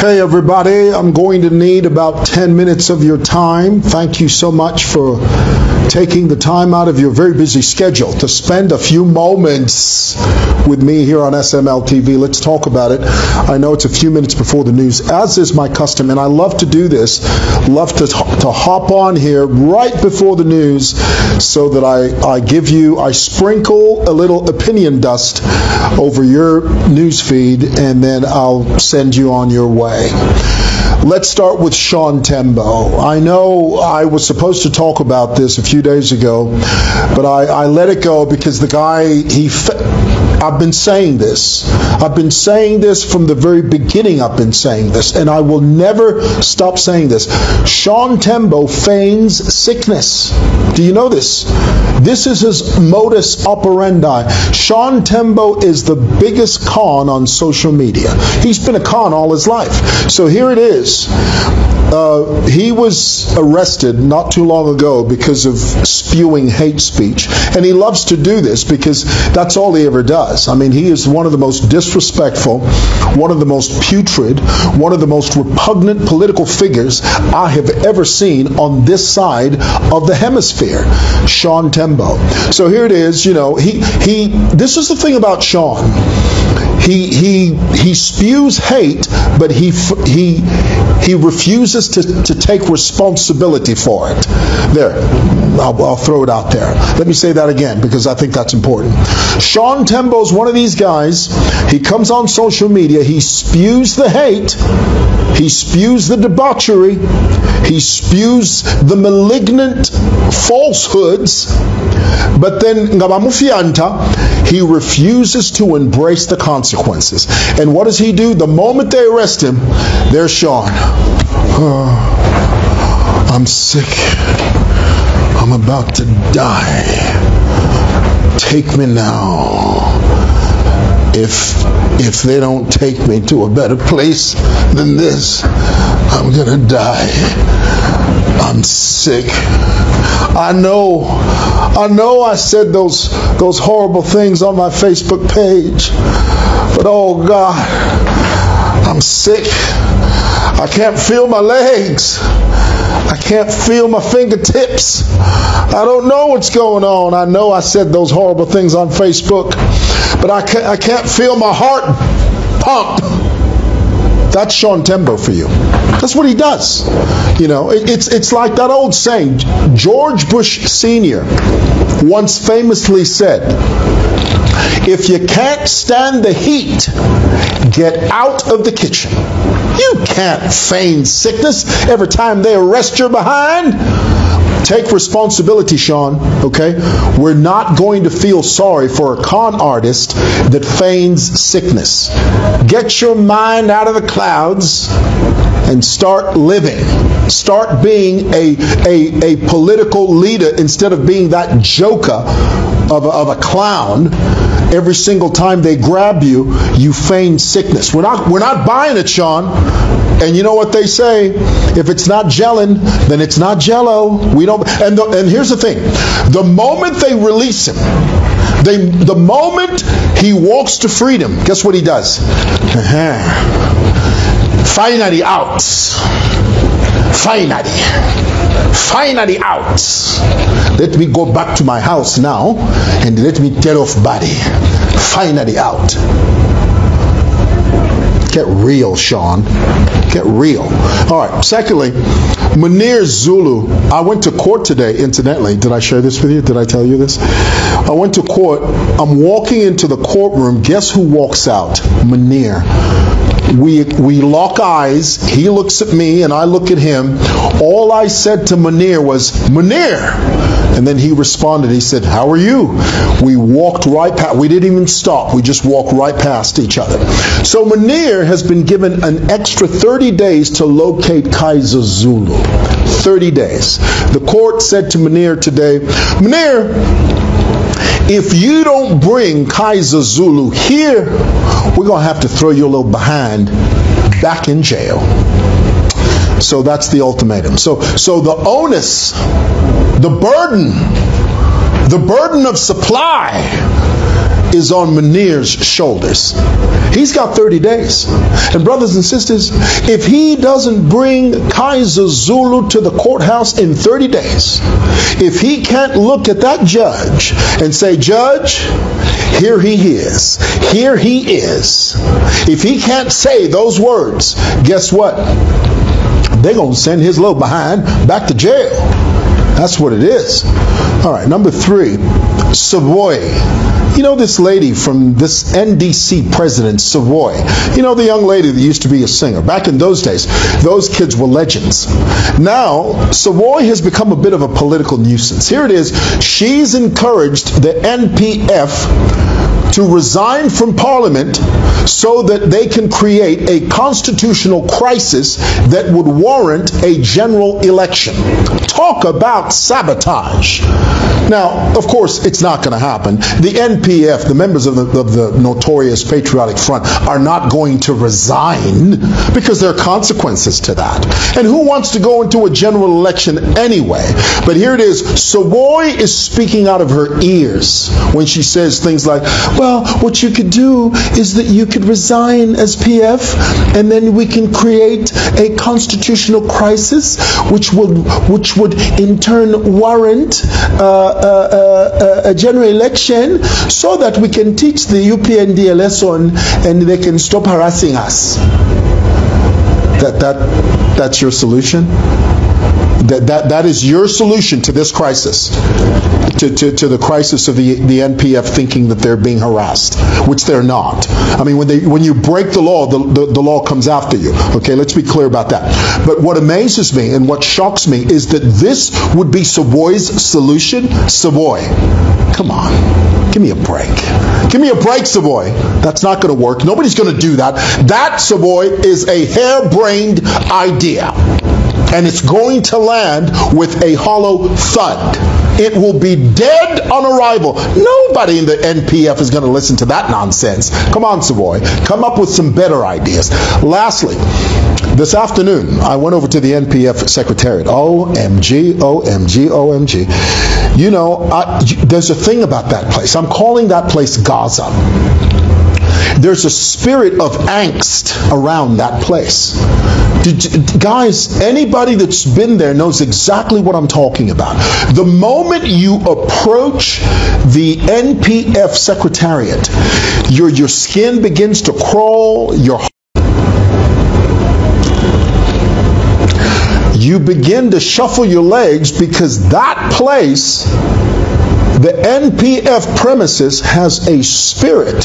Hey everybody, I'm going to need about 10 minutes of your time. Thank you so much for taking the time out of your very busy schedule to spend a few moments with me here on SML TV. Let's talk about it. I know it's a few minutes before the news, as is my custom, and I love to do this, love to hop on here right before the news so that I sprinkle a little opinion dust over your news feed, and then I'll send you on your way. Let's start with Sean Tembo. I know I was supposed to talk about this a few days ago, but I let it go because the guy, I've been saying this. I've been saying this from the very beginning. I've been saying this, and I will never stop saying this. Sean Tembo feigns sickness. Do you know this? This is his modus operandi. Sean Tembo is the biggest con on social media. He's been a con all his life. So here it is. He was arrested not too long ago because of spewing hate speech. And he loves to do this because that's all he ever does. I mean, he is one of the most disrespectful, one of the most putrid, one of the most repugnant political figures I have ever seen on this side of the hemisphere, Sean Tembo. So here it is, you know, this is the thing about Sean. He spews hate, but he refuses to take responsibility for it. There, I'll throw it out there. Let me say that again because I think that's important. Sean Tembo is one of these guys. He comes on social media. He spews the hate. He spews the debauchery. He spews the malignant falsehoods. But then, ngamamufianta, he refuses to embrace the consequences. And what does he do? The moment they arrest him, there's Sean. Oh, I'm sick. I'm about to die. Take me now. If they don't take me to a better place than this, I'm gonna die. I'm sick. I know I said those horrible things on my Facebook page, but oh God, I'm sick. I can't feel my legs. I can't feel my fingertips. I don't know what's going on. I know I said those horrible things on Facebook, but I can't feel my heart pump. That's Sean Tembo for you. That's what he does. You know, it's like that old saying, George Bush Sr. once famously said, if you can't stand the heat, get out of the kitchen. You can't feign sickness every time they arrest your behind. Take responsibility, Sean, okay? We're not going to feel sorry for a con artist that feigns sickness. Get your mind out of the clouds and start living. Start being a political leader instead of being that joker of a clown. Every single time they grab you, you feign sickness. We're not buying it, Sean. And you know what they say? If it's not gelling, then it's not jello. We don't. And here's the thing: the moment they release him, the moment he walks to freedom, guess what he does? Finally out. Finally out. Let me go back to my house now and let me get off body. Finally out. Get real, Sean. Get real. All right. Secondly, Munir Zulu. I went to court today, incidentally. Did I share this with you? Did I tell you this? I went to court. I'm walking into the courtroom. Guess who walks out? Munir. We lock eyes. He looks at me and I look at him. All I said to Munir was, "Munir." And then he responded. He said, "How are you?" We walked right past. We didn't even stop. We just walked right past each other. So Munir has been given an extra 30 days to locate Kaiser Zulu. 30 days. The court said to Munir today, "Munir, if you don't bring Kaiser Zulu here, we're going to have to throw you a little behind back in jail." So that's the ultimatum. So the onus, the burden of supply is on Munir's shoulders. He's got 30 days. And brothers and sisters, if he doesn't bring Kaiser Zulu to the courthouse in 30 days, if he can't look at that judge and say, "Judge, here he is, here he is," if he can't say those words, guess what? They're going to send his little behind back to jail. That's what it is. All right, number three, Savoy. You know this lady from this NDC president, Savoy. You know the young lady that used to be a singer. Back in those days, those kids were legends. Now, Savoy has become a bit of a political nuisance. Here it is. She's encouraged the NPF to resign from parliament so that they can create a constitutional crisis that would warrant a general election. Talk about sabotage. Now, of course, it's not going to happen. The NPF, the members of the notorious Patriotic Front, are not going to resign because there are consequences to that. And who wants to go into a general election anyway? But here it is. Savoy is speaking out of her ears when she says things like, "Well, what you could do is that you could resign as PF, and then we can create a constitutional crisis, which would in turn warrant a general election, so that we can teach the UPND a lesson, and they can stop harassing us." That's your solution. That is your solution to this crisis, to the crisis of the NPF thinking that they're being harassed, which they're not. I mean, when you break the law, the law comes after you. Okay, let's be clear about that. But what amazes me and what shocks me is that this would be Savoy's solution. Savoy, come on, give me a break. Give me a break, Savoy. That's not going to work. Nobody's going to do that. That, Savoy, is a harebrained idea. And it's going to land with a hollow thud. It will be dead on arrival. Nobody in the NPF is going to listen to that nonsense. Come on, Savoy. Come up with some better ideas. Lastly, this afternoon, I went over to the NPF Secretariat. OMG, OMG, OMG. You know, there's a thing about that place. I'm calling that place Gaza. There's a spirit of angst around that place. Guys, anybody that's been there knows exactly what I'm talking about. The moment you approach the NPF Secretariat, your skin begins to crawl, you begin to shuffle your legs, because that place, the NPF premises, has a spirit.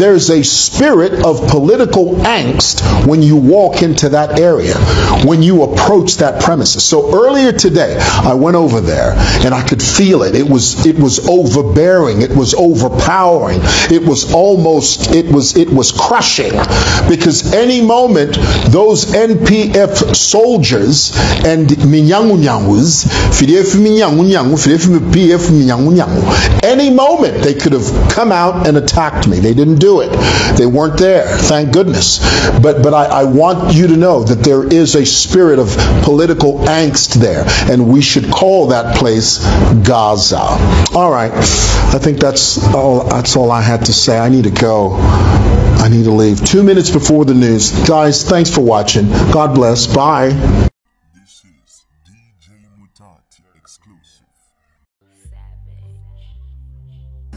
There's a spirit of political angst when you walk into that area, when you approach that premises. So earlier today, I went over there and I could feel it. It was overbearing. It was overpowering. It was almost, it was crushing, because any moment those NPF soldiers and minyangunyangus, Fidef minyangunyangu, Fidef PF minyangunyangu, any moment they could have come out and attacked me. They didn't do it. They weren't there, thank goodness. But I want you to know that there is a spirit of political angst there, and we should call that place Gaza. All right, I think that's all I had to say. I need to go. I need to leave 2 minutes before the news. Guys, thanks for watching. God bless. Bye.